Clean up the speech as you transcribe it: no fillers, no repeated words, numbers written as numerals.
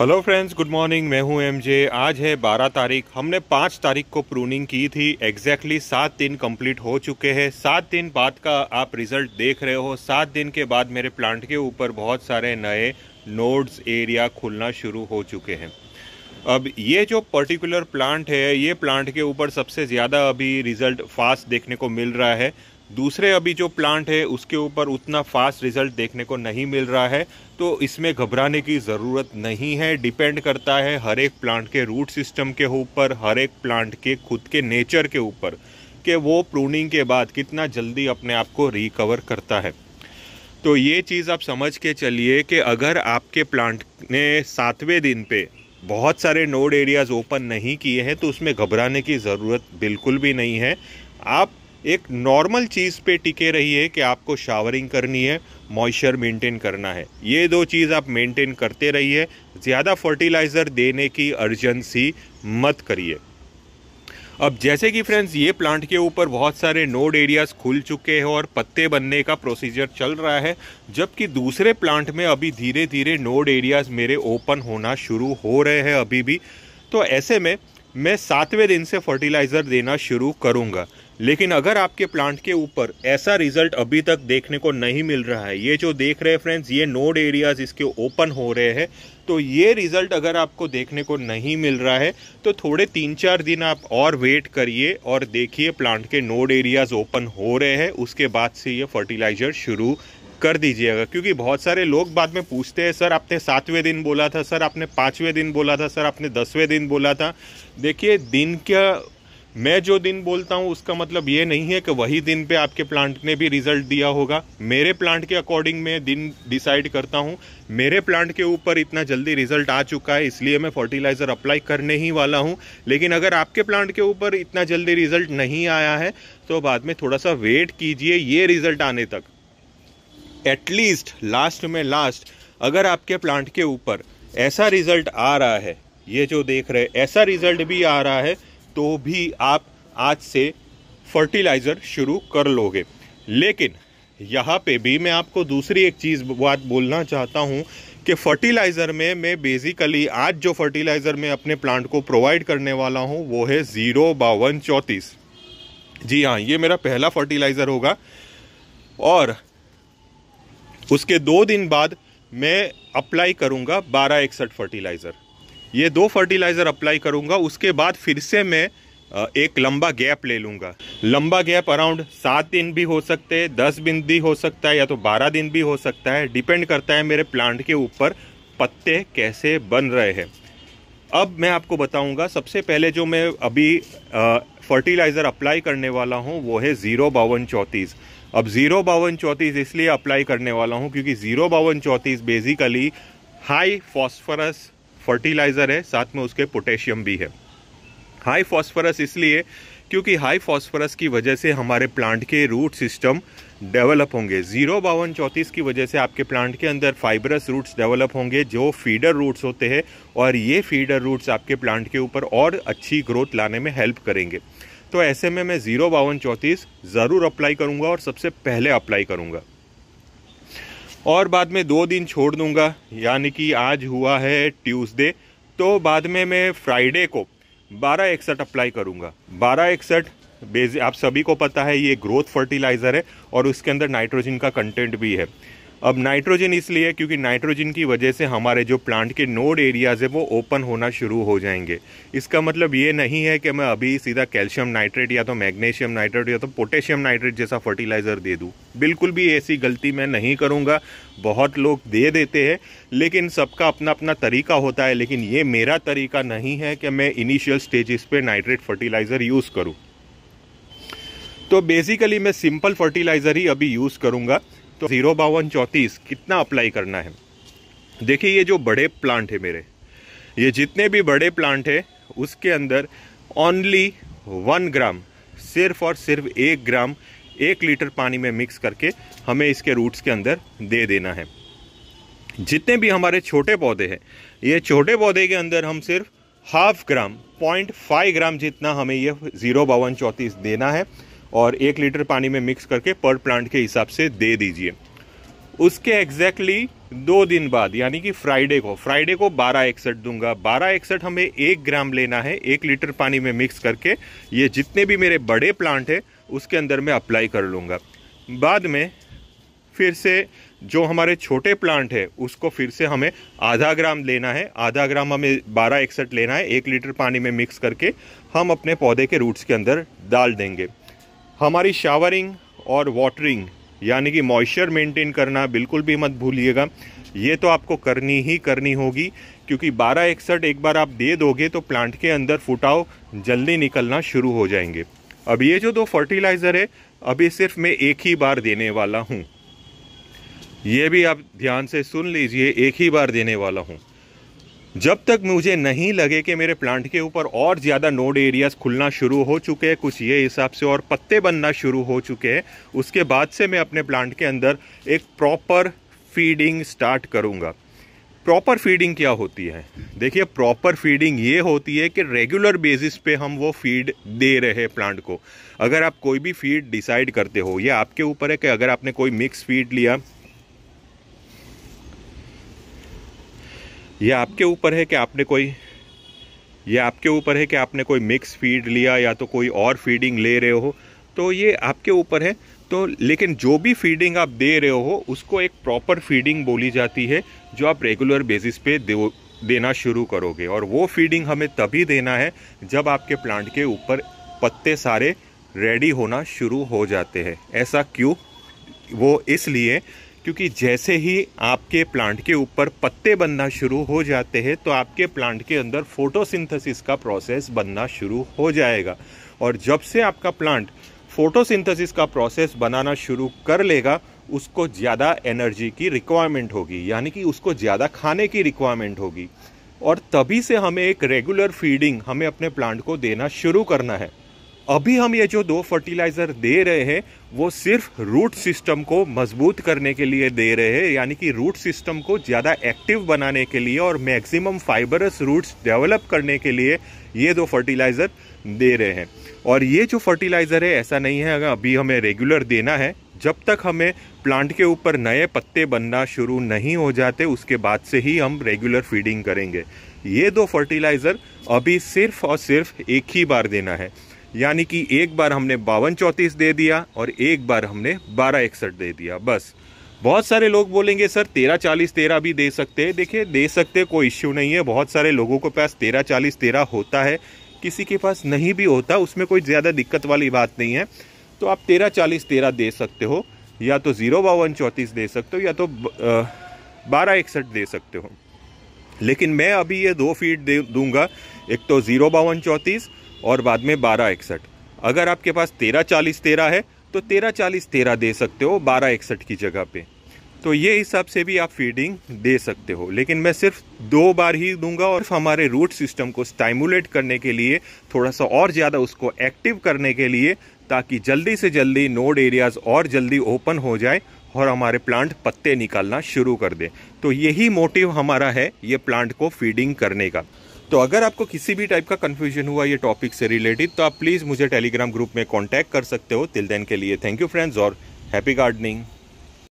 Hello friends, good morning. मैं हूं MJ. आज है 12 तारीख। हमने 5 तारीख को प्रूनिंग की थी। एग्जैक्टली 7 दिन कंप्लीट हो चुके हैं। 7 दिन बाद का आप रिज़ल्ट देख रहे हो। 7 दिन के बाद मेरे प्लांट के ऊपर बहुत सारे नए नोड्स एरिया खुलना शुरू हो चुके हैं। अब ये जो पर्टिकुलर प्लांट है, ये प्लांट के ऊपर सबसे ज़्यादा अभी रिज़ल्ट फास्ट देखने को मिल रहा है। दूसरे अभी जो प्लांट है उसके ऊपर उतना फास्ट रिजल्ट देखने को नहीं मिल रहा है, तो इसमें घबराने की ज़रूरत नहीं है। डिपेंड करता है हर एक प्लांट के रूट सिस्टम के ऊपर, हर एक प्लांट के खुद के नेचर के ऊपर कि वो प्रूनिंग के बाद कितना जल्दी अपने आप को रिकवर करता है। तो ये चीज़ आप समझ के चलिए कि अगर आपके प्लांट ने 7वें दिन पे बहुत सारे नोड एरियाज़ ओपन नहीं किए हैं तो उसमें घबराने की ज़रूरत बिल्कुल भी नहीं है। आप एक नॉर्मल चीज़ पे टिके रहिए कि आपको शावरिंग करनी है, मॉइस्चर मेंटेन करना है। ये दो चीज़ आप मेंटेन करते रहिए। ज़्यादा फर्टिलाइज़र देने की अर्जेंसी मत करिए। अब जैसे कि फ्रेंड्स ये प्लांट के ऊपर बहुत सारे नोड एरियाज़ खुल चुके हैं और पत्ते बनने का प्रोसीजर चल रहा है, जबकि दूसरे प्लांट में अभी धीरे धीरे नोड एरियाज़ मेरे ओपन होना शुरू हो रहे हैं अभी भी। तो ऐसे में मैं 7वें दिन से फर्टिलाइज़र देना शुरू करूँगा। लेकिन अगर आपके प्लांट के ऊपर ऐसा रिजल्ट अभी तक देखने को नहीं मिल रहा है, ये जो देख रहे हैं फ्रेंड्स, ये नोड एरियाज़ इसके ओपन हो रहे हैं, तो ये रिज़ल्ट अगर आपको देखने को नहीं मिल रहा है तो थोड़े 3-4 दिन आप और वेट करिए और देखिए प्लांट के नोड एरियाज़ ओपन हो रहे हैं। उसके बाद से ये फर्टिलाइज़र शुरू कर दीजिएगा, क्योंकि बहुत सारे लोग बाद में पूछते हैं, सर आपने 7वें दिन बोला था, सर आपने 5वें दिन बोला था, सर आपने 10वें दिन बोला था। देखिए दिन क्या, मैं जो दिन बोलता हूँ उसका मतलब ये नहीं है कि वही दिन पे आपके प्लांट ने भी रिज़ल्ट दिया होगा। मेरे प्लांट के अकॉर्डिंग मैं दिन डिसाइड करता हूँ। मेरे प्लांट के ऊपर इतना जल्दी रिज़ल्ट आ चुका है इसलिए मैं फर्टिलाइज़र अप्लाई करने ही वाला हूँ। लेकिन अगर आपके प्लांट के ऊपर इतना जल्दी रिज़ल्ट नहीं आया है तो बाद में थोड़ा सा वेट कीजिए ये रिज़ल्ट आने तक। एटलीस्ट लास्ट में लास्ट अगर आपके प्लांट के ऊपर ऐसा रिज़ल्ट आ रहा है, ये जो देख रहे हैं ऐसा रिज़ल्ट भी आ रहा है, तो भी आप आज से फर्टिलाइज़र शुरू कर लोगे। लेकिन यहाँ पे भी मैं आपको दूसरी एक चीज़ बात बोलना चाहता हूँ कि फर्टिलाइज़र में मैं बेसिकली आज जो फर्टिलाइज़र मैं अपने प्लांट को प्रोवाइड करने वाला हूँ वो है 05234। जी हाँ, ये मेरा पहला फर्टिलाइज़र होगा। और उसके 2 दिन बाद मैं अप्लाई करूँगा 1261 फर्टिलाइज़र। ये 2 फर्टिलाइज़र अप्लाई करूँगा। उसके बाद फिर से मैं एक लंबा गैप ले लूँगा। लंबा गैप अराउंड 7 दिन भी हो सकते हैं, 10 दिन भी हो सकता है, या तो 12 दिन भी हो सकता है। डिपेंड करता है मेरे प्लांट के ऊपर पत्ते कैसे बन रहे हैं। अब मैं आपको बताऊँगा सबसे पहले जो मैं अभी फर्टिलाइज़र अप्लाई करने वाला हूँ वो है 05234। अब 05234 इसलिए अप्लाई करने वाला हूँ क्योंकि 05234 बेसिकली हाई फॉस्फरस फर्टिलाइज़र है, साथ में उसके पोटेशियम भी है। हाई फॉस्फरस इसलिए क्योंकि हाई फॉस्फरस की वजह से हमारे प्लांट के रूट सिस्टम डेवलप होंगे। 05234 की वजह से आपके प्लांट के अंदर फाइबरस रूट्स डेवलप होंगे जो फीडर रूट्स होते हैं, और ये फीडर रूट्स आपके प्लांट के ऊपर और अच्छी ग्रोथ लाने में हेल्प करेंगे। तो ऐसे में मैं 05234 ज़रूर अप्लाई करूँगा और सबसे पहले अप्लाई करूँगा और बाद में 2 दिन छोड़ दूंगा। यानी कि आज हुआ है ट्यूसडे, तो बाद में मैं फ्राइडे को 1261 अप्लाई करूंगा। 1261 बेस आप सभी को पता है ये ग्रोथ फर्टिलाइज़र है और उसके अंदर नाइट्रोजन का कंटेंट भी है। अब नाइट्रोजन इसलिए क्योंकि नाइट्रोजन की वजह से हमारे जो प्लांट के नोड एरियाज़ है वो ओपन होना शुरू हो जाएंगे। इसका मतलब ये नहीं है कि मैं अभी सीधा कैल्शियम नाइट्रेट या तो मैग्नीशियम नाइट्रेट या तो पोटेशियम नाइट्रेट जैसा फर्टिलाइज़र दे दूँ। बिल्कुल भी ऐसी गलती मैं नहीं करूँगा। बहुत लोग दे देते हैं, लेकिन सबका अपना अपना तरीका होता है। लेकिन ये मेरा तरीका नहीं है कि मैं इनिशियल स्टेजेस पर नाइट्रेट फर्टिलाइज़र यूज़ करूँ। तो बेसिकली मैं सिंपल फर्टिलाइज़र ही अभी यूज़ करूँगा। तो 05234 कितना अप्लाई करना है, देखिए ये जो बड़े प्लांट है मेरे, ये जितने भी बड़े प्लांट है उसके अंदर ओनली 1 ग्राम, सिर्फ और सिर्फ 1 ग्राम 1 लीटर पानी में मिक्स करके हमें इसके रूट्स के अंदर दे देना है। जितने भी हमारे छोटे पौधे हैं, ये छोटे पौधे के अंदर हम सिर्फ 0.5 ग्राम 0.5 ग्राम जितना हमें ये 05234 देना है और 1 लीटर पानी में मिक्स करके पर प्लांट के हिसाब से दे दीजिए। उसके एग्जैक्टली दो दिन बाद यानी कि फ्राइडे को 1261 दूंगा। 1261 हमें 1 ग्राम लेना है, 1 लीटर पानी में मिक्स करके ये जितने भी मेरे बड़े प्लांट है उसके अंदर मैं अप्लाई कर लूँगा। बाद में फिर से जो हमारे छोटे प्लांट है उसको फिर से हमें आधा ग्राम लेना है, आधा ग्राम हमें 1261 लेना है, 1 लीटर पानी में मिक्स करके हम अपने पौधे के रूट्स के अंदर डाल देंगे। हमारी शावरिंग और वाटरिंग यानी कि मॉइस्चर मेंटेन करना बिल्कुल भी मत भूलिएगा, ये तो आपको करनी ही करनी होगी, क्योंकि 1261 एक बार आप दे दोगे तो प्लांट के अंदर फुटाव जल्दी निकलना शुरू हो जाएंगे। अब ये जो 2 फर्टिलाइज़र है अभी सिर्फ मैं एक ही बार देने वाला हूँ, ये भी आप ध्यान से सुन लीजिए, एक ही बार देने वाला हूँ। जब तक मुझे नहीं लगे कि मेरे प्लांट के ऊपर और ज़्यादा नोड एरियाज़ खुलना शुरू हो चुके हैं कुछ ये हिसाब से और पत्ते बनना शुरू हो चुके हैं, उसके बाद से मैं अपने प्लांट के अंदर एक प्रॉपर फीडिंग स्टार्ट करूँगा। प्रॉपर फीडिंग क्या होती है? देखिए, प्रॉपर फीडिंग ये होती है कि रेगुलर बेसिस पे हम वो फीड दे रहे हैं प्लांट को। अगर आप कोई भी फीड डिसाइड करते हो, ये आपके ऊपर है कि अगर आपने कोई मिक्स फीड लिया, ये आपके ऊपर है कि आपने कोई मिक्स फीड लिया या तो कोई और फीडिंग ले रहे हो, तो ये आपके ऊपर है। तो लेकिन जो भी फीडिंग आप दे रहे हो उसको एक प्रॉपर फीडिंग बोली जाती है, जो आप रेगुलर बेसिस पे देना शुरू करोगे। और वो फीडिंग हमें तभी देना है जब आपके प्लांट के ऊपर पत्ते सारे रेडी होना शुरू हो जाते हैं। ऐसा क्यों? वो इसलिए क्योंकि जैसे ही आपके प्लांट के ऊपर पत्ते बनना शुरू हो जाते हैं तो आपके प्लांट के अंदर फोटोसिंथेसिस का प्रोसेस बनना शुरू हो जाएगा। और जब से आपका प्लांट फोटोसिंथेसिस का प्रोसेस बनाना शुरू कर लेगा, उसको ज़्यादा एनर्जी की रिक्वायरमेंट होगी, यानी कि उसको ज़्यादा खाने की रिक्वायरमेंट होगी। और तभी से हमें एक रेगुलर फीडिंग हमें अपने प्लांट को देना शुरू करना है। अभी हम ये जो 2 फर्टिलाइज़र दे रहे हैं वो सिर्फ रूट सिस्टम को मजबूत करने के लिए दे रहे हैं, यानी कि रूट सिस्टम को ज़्यादा एक्टिव बनाने के लिए और मैक्सिमम फाइबरस रूट्स डेवलप करने के लिए ये 2 फर्टिलाइज़र दे रहे हैं। और ये जो फर्टिलाइज़र है ऐसा नहीं है अगर अभी हमें रेगुलर देना है, जब तक हमें प्लांट के ऊपर नए पत्ते बनना शुरू नहीं हो जाते उसके बाद से ही हम रेगुलर फीडिंग करेंगे। ये 2 फर्टिलाइज़र अभी सिर्फ और सिर्फ एक ही बार देना है, यानी कि एक बार हमने 5234 दे दिया और एक बार हमने 1261 दे दिया, बस। बहुत सारे लोग बोलेंगे सर 1340 13 भी दे सकते हैं। देखिए, दे सकते हैं, कोई इश्यू नहीं है। बहुत सारे लोगों के पास 1340 13 होता है, किसी के पास नहीं भी होता, उसमें कोई ज़्यादा दिक्कत वाली बात नहीं है। तो आप 1340 13 दे सकते हो, या तो 05234 दे सकते हो, या तो 1261 दे सकते हो। लेकिन मैं अभी ये 2 फीड दे दूँगा, एक तो 05234 और बाद में 1261। अगर आपके पास 1340 13 है तो 1340 13 दे सकते हो 1261 की जगह पे। तो ये हिसाब से भी आप फीडिंग दे सकते हो, लेकिन मैं सिर्फ 2 बार ही दूंगा। और हमारे रूट सिस्टम को स्टाइमुलेट करने के लिए, थोड़ा सा और ज़्यादा उसको एक्टिव करने के लिए, ताकि जल्दी से जल्दी नोड एरियाज़ और जल्दी ओपन हो जाए और हमारे प्लांट पत्ते निकालना शुरू कर दे। तो यही मोटिव हमारा है ये प्लांट को फीडिंग करने का। तो अगर आपको किसी भी टाइप का कन्फ्यूजन हुआ ये टॉपिक से रिलेटेड, तो आप प्लीज़ मुझे टेलीग्राम ग्रुप में कांटेक्ट कर सकते हो। टिल देन के लिए थैंक यू फ्रेंड्स और हैप्पी गार्डनिंग।